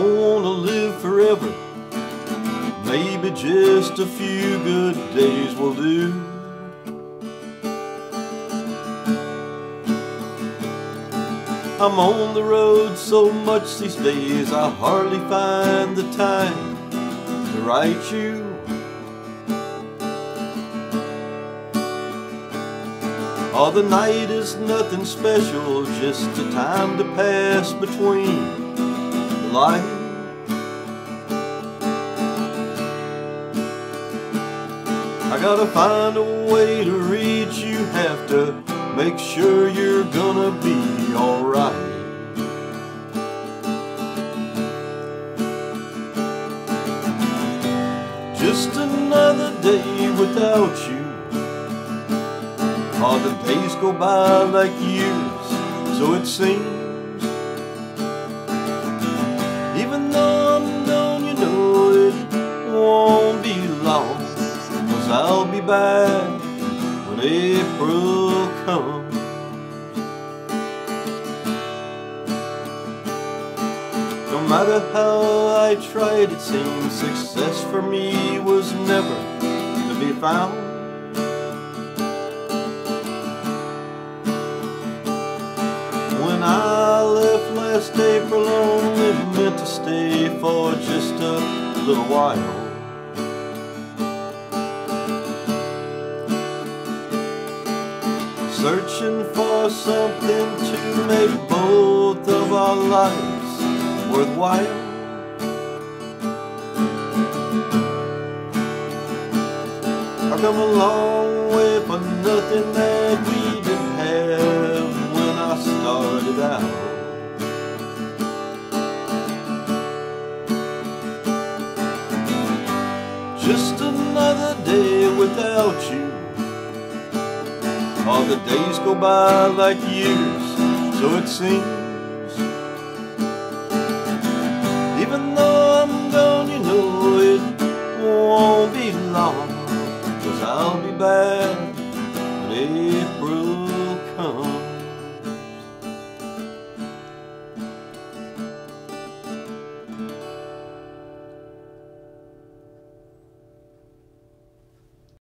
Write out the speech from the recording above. don't want to live forever. Maybe just a few good days will do. I'm on the road so much these days, I hardly find the time to write you. Oh, the night is nothing special, just a time to pass between life. I gotta find a way to reach you, have to make sure you're gonna be alright. Just another day without you. All the days go by like years, so it seems. Even though I'm gone, you know it won't be long, 'cause I'll be back when April comes. No matter how I tried, it seems success for me was never to be found. When I left last April, only meant to stay for just a little while. Searching for something to make both of our lives worthwhile. I've come a long way for nothing that we didn't have when I started out. Just another day without you. All the days go by like years, so it seems.